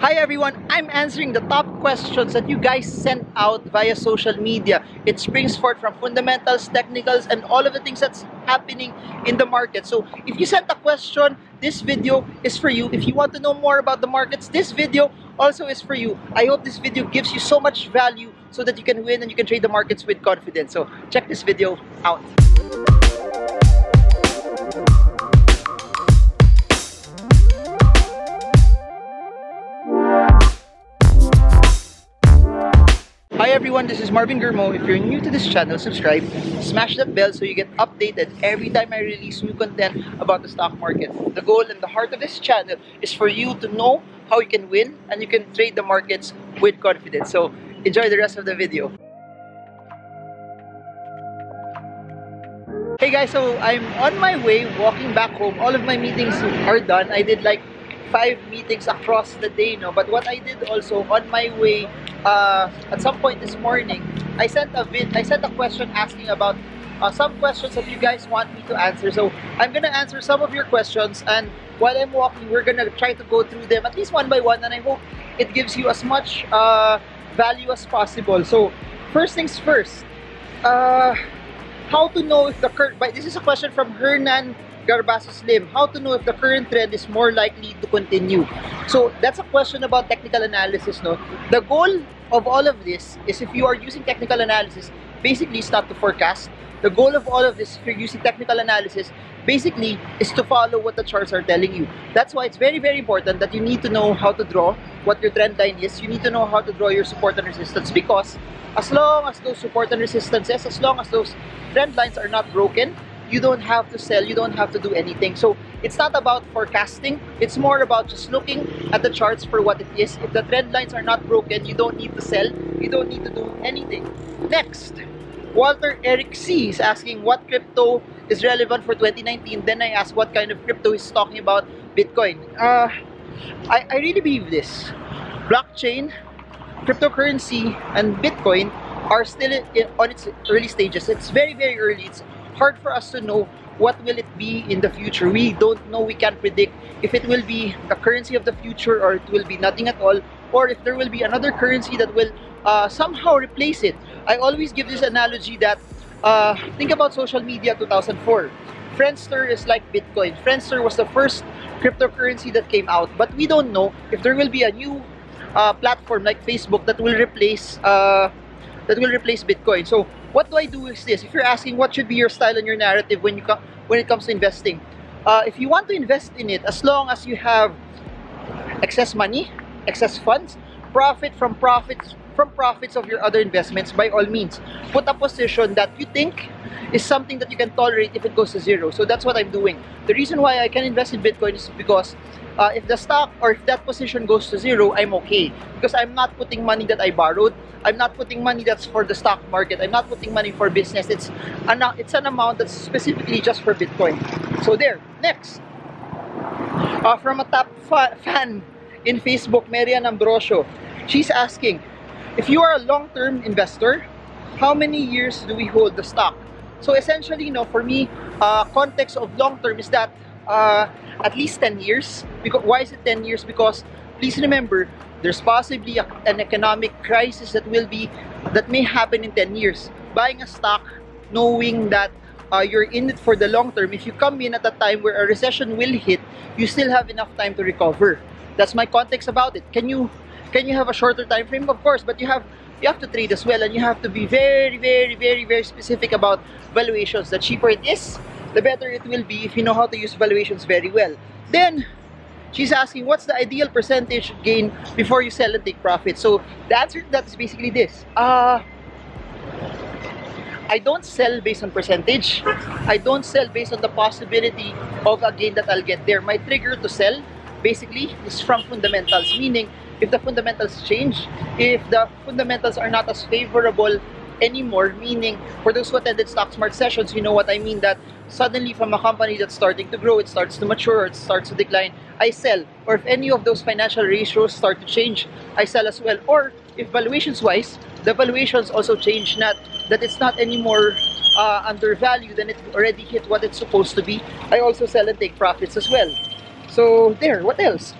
Hi everyone, I'm answering the top questions that you guys sent out via social media. It springs forth from fundamentals, technicals, and all of the things that's happening in the market. So if you sent a question, this video is for you. If you want to know more about the markets, this video also is for you. I hope this video gives you so much value so that you can win and you can trade the markets with confidence. So check this video out. Hi everyone, this is Marvin Germo. If you're new to this channel, subscribe, smash that bell so you get updated every time I release new content about the stock market. The goal and the heart of this channel is for you to know how you can win and you can trade the markets with confidence. So enjoy the rest of the video. Hey guys, so I'm on my way walking back home. All of my meetings are done. I did like 5 meetings across the day now, but what I did also on my way at some point this morning, I sent a question asking about some questions that you guys want me to answer. So I'm gonna answer some of your questions, and while I'm walking, we're gonna try to go through them at least one by one, and I hope it gives you as much value as possible. So first things first, how to know if the current, this is a question from Hernan Slim, how to know if the current trend is more likely to continue? So that's a question about technical analysis, no? The goal of all of this is, if you are using technical analysis, basically it's not to forecast. The goal of all of this, if you're using technical analysis, basically is to follow what the charts are telling you. That's why it's very, very important that you need to know how to draw what your trend line is. You need to know how to draw your support and resistance, because as long as those support and resistances, as long as those trend lines are not broken, you don't have to sell, you don't have to do anything. So it's not about forecasting, it's more about just looking at the charts for what it is. If the trend lines are not broken, you don't need to sell, you don't need to do anything. Next, Walter Eric C. is asking what crypto is relevant for 2019. Then I asked what kind of crypto he's talking about. Bitcoin. I really believe this. Blockchain, cryptocurrency, and Bitcoin are still on its early stages. It's very, very early. It's hard for us to know what will it be in the future. We don't know, we can't predict if it will be the currency of the future, or it will be nothing at all, or if there will be another currency that will somehow replace it. I always give this analogy that think about social media 2004. Friendster is like Bitcoin. Friendster was the first cryptocurrency that came out, but we don't know if there will be a new platform like Facebook that will replace Bitcoin. So what do I do with this? If you're asking what should be your style and your narrative when it comes to investing, if you want to invest in it, as long as you have excess money, excess funds, profit from profits of your other investments, by all means, put a position that you think is something that you can tolerate if it goes to zero. So that's what I'm doing. The reason why I can invest in Bitcoin is because if the stock or if that position goes to zero, I'm okay, because I'm not putting money that I borrowed. I'm not putting money that's for the stock market. I'm not putting money for business. It's an amount that's specifically just for Bitcoin. So there. Next, from a top fan in Facebook, Marianne Ambrosio, she's asking, if you are a long-term investor, how many years do we hold the stock? So essentially, you know, for me, context of long-term is that at least 10 years. Because why is it 10 years? Because please remember, there's possibly an economic crisis that may happen in 10 years. Buying a stock, knowing that you're in it for the long term, if you come in at a time where a recession will hit, you still have enough time to recover. That's my context about it. Can you have a shorter time frame? Of course, but you have to trade as well, and you have to be very, very, very, very specific about valuations. The cheaper it is, the better it will be if you know how to use valuations very well. Then she's asking, what's the ideal percentage gain before you sell and take profit? So the answer to that is basically this. I don't sell based on percentage. I don't sell based on the possibility of a gain that I'll get there. My trigger to sell basically is from fundamentals, meaning if the fundamentals change, if the fundamentals are not as favorable anymore, meaning for those who attended Stock Smart sessions, you know what I mean, that suddenly from a company that's starting to grow, it starts to mature, it starts to decline, I sell. Or if any of those financial ratios start to change, I sell as well. Or if valuations-wise, the valuations also change, not that it's not anymore undervalued and it already hit what it's supposed to be, I also sell and take profits as well. So there, what else?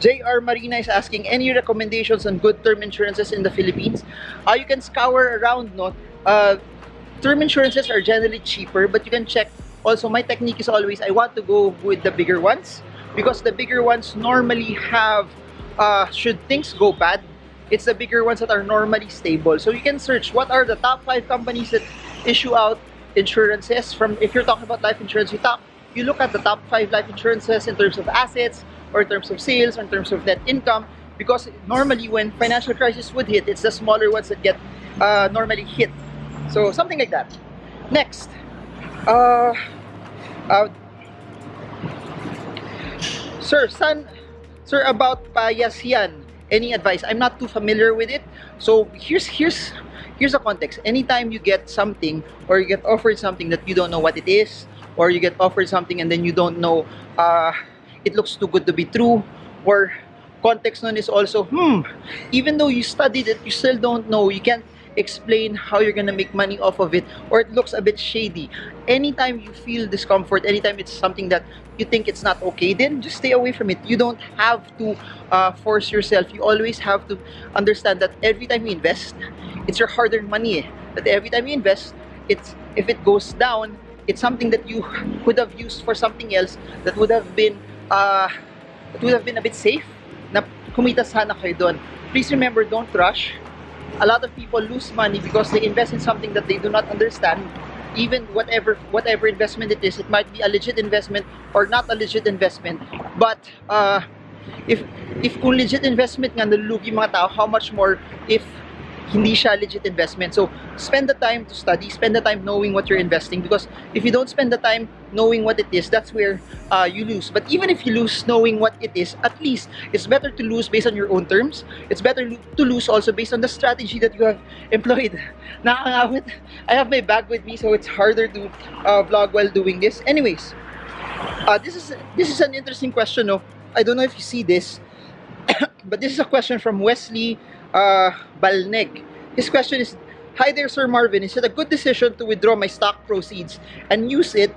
JR Marina is asking, any recommendations on good term insurances in the Philippines? You can scour around, no? Term insurances are generally cheaper, but you can check. Also, my technique is always, I want to go with the bigger ones, because the bigger ones normally have, should things go bad, it's the bigger ones that are normally stable. So you can search what are the top 5 companies that issue out insurances. From, if you're talking about life insurance, you look at the top 5 life insurances in terms of assets, or in terms of sales, or in terms of net income, because normally when financial crisis would hit, it's the smaller ones that get normally hit. So something like that. Next, sir, about payasian, any advice? I'm not too familiar with it. So here's the context. Anytime you get something, or you get offered something that you don't know what it is, or you get offered something and then you don't know, it looks too good to be true, or context nun is also, even though you studied it, you still don't know, you can't explain how you're gonna make money off of it, or it looks a bit shady. Anytime you feel discomfort, anytime it's something that you think it's not okay, then just stay away from it. You don't have to force yourself. You always have to understand that every time you invest, it's your hard-earned money. That every time you invest, it's, if it goes down, it's something that you could have used for something else that would have been a bit safe. Na kumita sana kayo doon. Please remember, don't rush. A lot of people lose money because they invest in something that they do not understand. Even whatever investment it is, it might be a legit investment or not a legit investment. But if kung legit investment nga nalulugi mga tao, how much more if hindi siya legit investment. So spend the time to study, spend the time knowing what you're investing, because if you don't spend the time knowing what it is, that's where you lose. But even if you lose knowing what it is, at least it's better to lose based on your own terms. It's better to lose also based on the strategy that you have employed. I have my bag with me, so it's harder to vlog while doing this. Anyways, this is an interesting question. No? I don't know if you see this, but this is a question from Wesley Balneg. His question is, hi there, Sir Marvin. Is it a good decision to withdraw my stock proceeds and use it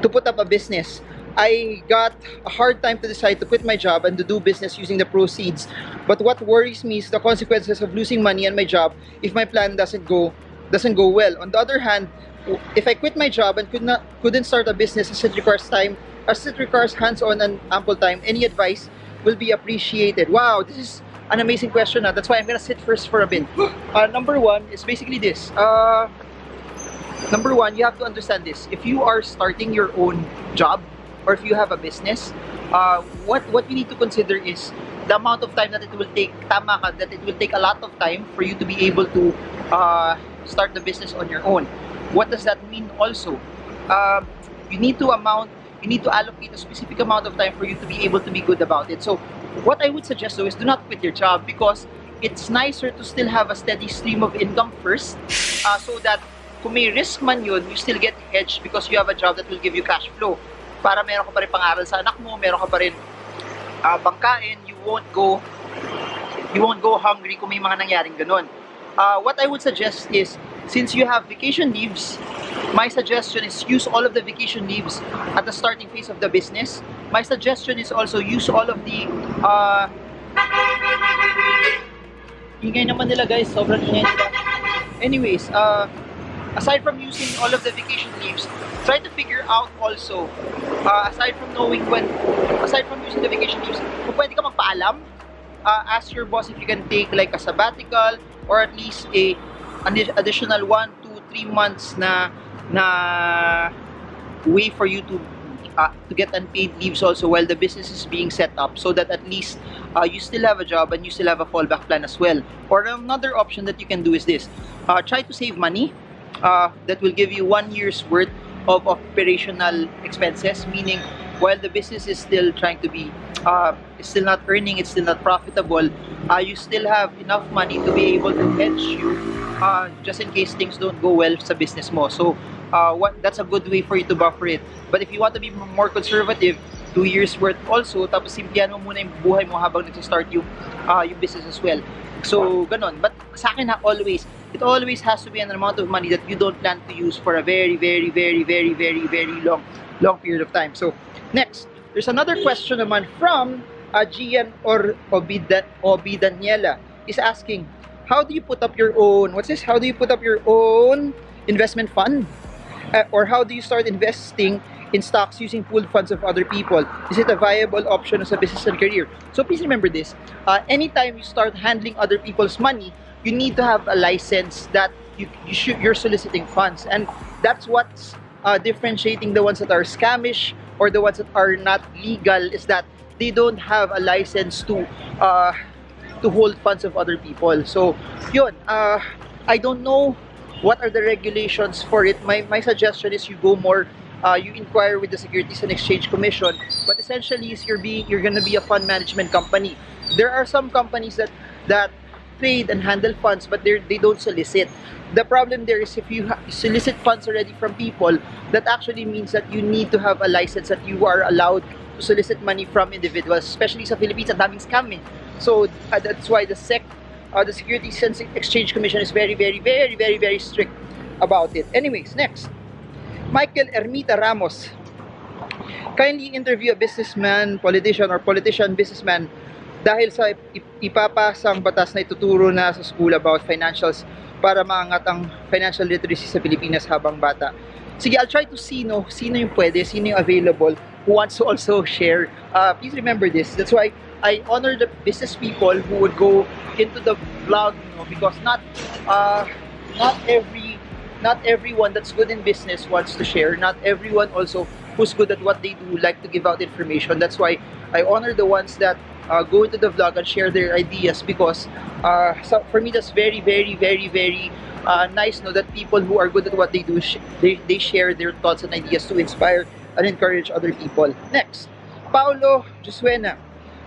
to put up a business? I got a hard time to decide to quit my job and to do business using the proceeds. But what worries me is the consequences of losing money and my job if my plan doesn't go well. On the other hand, if I quit my job and couldn't start a business as it requires time, as it requires hands-on and ample time, any advice will be appreciated. Wow, this is an amazing question. That's why I'm gonna sit first for a bit. Number one is basically this. Number one, you have to understand this. If you are starting your own job, or if you have a business, what you need to consider is the amount of time that it will take. Tama ka, that it will take a lot of time for you to be able to start the business on your own. What does that mean? Also, you need to allocate a specific amount of time for you to be able to be good about it. So what I would suggest though is do not quit your job, because it's nicer to still have a steady stream of income first, so that kung may risk man yun, you still get hedged because you have a job that will give you cash flow. Para meron ka pa rin pangaral sa anak mo, meron ka pa rin bangkain, you won't go hungry kung may mga nangyaring ganun. What I would suggest is, since you have vacation leaves, my suggestion is use all of the vacation leaves at the starting phase of the business. My suggestion is also use all of the ingay naman nila guys, sobrang ingay nila. Anyways, aside from using all of the vacation leaves, try to figure out also, aside from using the vacation leaves, kung pwede ka magpaalam, ask your boss if you can take like a sabbatical, or at least an additional 1 to 3 months na way for you to get unpaid leaves also while the business is being set up, so that at least you still have a job and you still have a fallback plan as well. Or another option that you can do is this, try to save money that will give you 1 year's worth of operational expenses, meaning while the business is still trying to be it's still not earning, it's still not profitable, you still have enough money to be able to hedge you just in case things don't go well sa business mo. So that's a good way for you to buffer it. But if you want to be more conservative, 2 years worth also, tapos simplihan mo muna yung buhay mo habang nag-start yung business as well. So ganon. But sa akin ha, always, it always has to be an amount of money that you don't plan to use for a very, very long period of time. So next, there's another question naman from Ajiyan or Obi Daniela is asking, how do you put up your own, what's this? How do you put up your own investment fund? Or how do you start investing in stocks using pooled funds of other people? Is it a viable option as a business and career? So please remember this. Anytime you start handling other people's money, you need to have a license that you're soliciting funds. And that's what's differentiating the ones that are scamish or the ones that are not legal, is that they don't have a license to hold funds of other people. So yun, I don't know what are the regulations for it. My suggestion is you go more, you inquire with the Securities and Exchange Commission, but essentially is you're going to be a fund management company. There are some companies that trade and handle funds, but they don't solicit. The problem there is if you solicit funds already from people, that actually means that you need to have a license that you are allowed to solicit money from individuals, especially sa Philippines, ang daming scamming. So that's why the Securities and Exchange Commission is very, very strict about it. Anyways, next. Michael Ermita Ramos. Kindly interview a businessman, politician, or politician businessman dahil sa ipapasang batas na ituturo na sa school about financials para maangat ang financial literacy sa Pilipinas habang bata. Sige, I'll try to see sino yung pwede, sino yung available, who wants to also share. Please remember this. That's why I honor the business people who would go into the vlog, you know, because not everyone that's good in business wants to share. Not everyone also who's good at what they do like to give out information. That's why I honor the ones that go into the vlog and share their ideas, because for me that's very, very nice, know that people who are good at what they do, they share their thoughts and ideas to inspire and encourage other people. Next, Paulo Jusuena.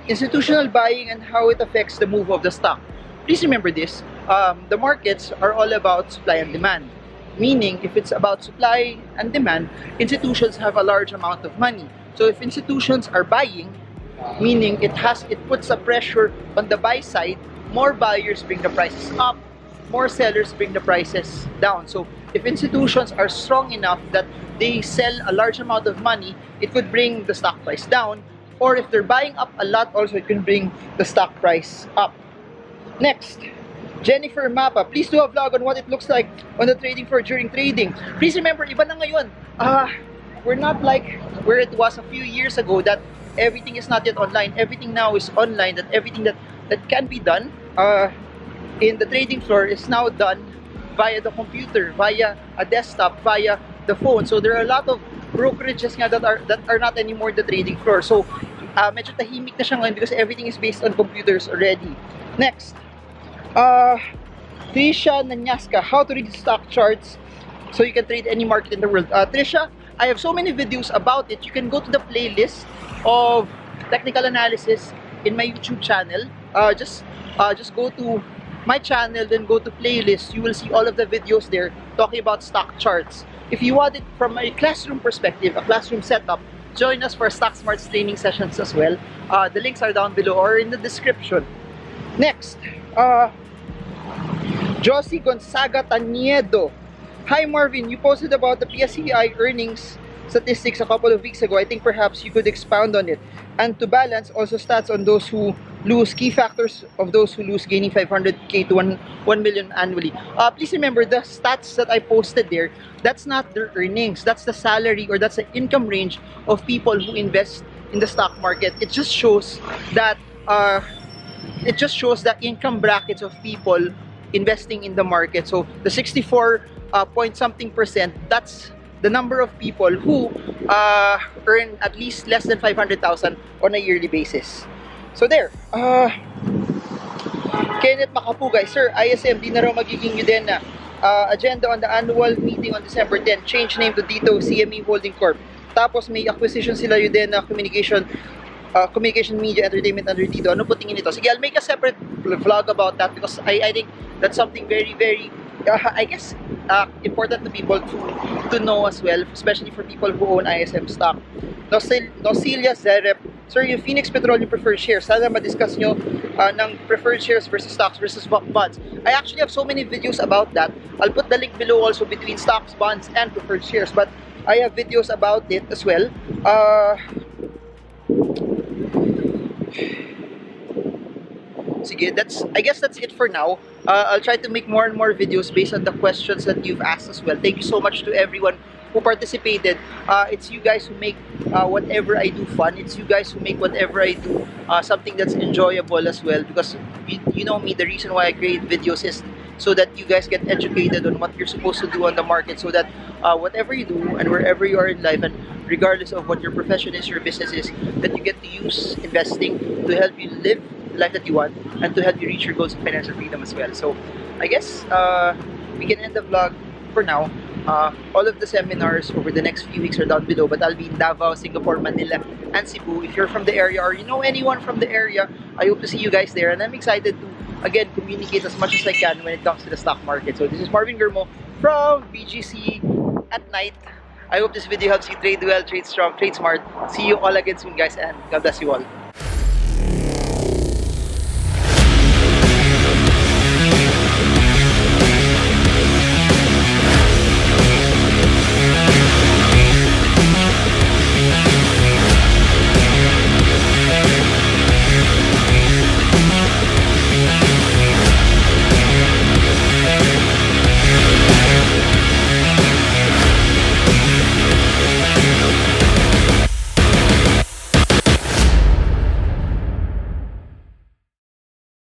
Institutional buying and how it affects the move of the stock. Please remember this. The markets are all about supply and demand. Meaning, if it's about supply and demand, institutions have a large amount of money. So if institutions are buying, meaning it puts a pressure on the buy side, more buyers bring the prices up, more sellers bring the prices down. So if institutions are strong enough that they sell a large amount of money, it could bring the stock price down. Or if they're buying up a lot, also it can bring the stock price up. Next, Jennifer Mapa, please do a vlog on what it looks like on the trading floor during trading. Please remember, iba na ngayon. We're not like where it was a few years ago that everything is not yet online. Everything now is online. That everything that can be done in the trading floor is now done via the computer, via a desktop, via the phone. So there are a lot of brokerages nga that are not anymore the trading floor. So medyo tahimik na siya ngayon because everything is based on computers already. Next, Trisha Nanyaska, how to read stock charts so you can trade any market in the world. Trisha, I have so many videos about it. You can go to the playlist of technical analysis in my YouTube channel. Just go to my channel, then go to playlist. You will see all of the videos there talking about stock charts. If you want it from a classroom perspective, a classroom setup, join us for Stock Smarts training sessions as well. The links are down below or in the description. Next, Josie Gonzaga Tañedo. Hi Marvin, you posted about the PSEI earnings statistics a couple of weeks ago. I think perhaps you could expound on it. And to balance, also stats on those who lose, key factors of those who lose gaining 500k to 1 million annually. Please remember the stats that I posted there, that's not their earnings, that's the salary or that's the income range of people who invest in the stock market. It just shows that income brackets of people investing in the market. So the 64 point something percent, that's the number of people who earn at least less than 500,000 on a yearly basis. So there, Kenneth Macapugay, sir, ISM, di na raw magiging Udena. Agenda on the annual meeting on December 10, change name to Dito CME Holding Corp. Tapos may acquisition sila Udena Communication Media Entertainment under Dito. Ano po tingin nito? Sige, I'll make a separate vlog about that because I think that's something very, very I guess important to people to know as well, especially for people who own ISM stock. Nocelia Zerep, sir, yung Phoenix Petrol, yung preferred shares, sana ma-discuss nyo ng preferred shares versus stocks versus bonds. I actually have so many videos about that. I'll put the link below also between stocks, bonds, and preferred shares, but I have videos about it as well. sige, I guess that's it for now. I'll try to make more and more videos based on the questions that you've asked as well. Thank you so much to everyone who participated. It's you guys who make whatever I do fun. It's you guys who make whatever I do something that's enjoyable as well, because you know me, the reason why I create videos is so that you guys get educated on what you're supposed to do on the market, so that whatever you do and wherever you are in life, and regardless of what your profession is, your business is, that you get to use investing to help you live the life that you want and to help you reach your goals of financial freedom as well. So I guess we can end the vlog for now. All of the seminars over the next few weeks are down below, but I'll be in Davao, Singapore, Manila, and Cebu. If you're from the area or you know anyone from the area, I hope to see you guys there. And I'm excited to, again, communicate as much as I can when it comes to the stock market. So this is Marvin Germo from BGC at night. I hope this video helps you trade well, trade strong, trade smart. See you all again soon, guys, and God bless you all.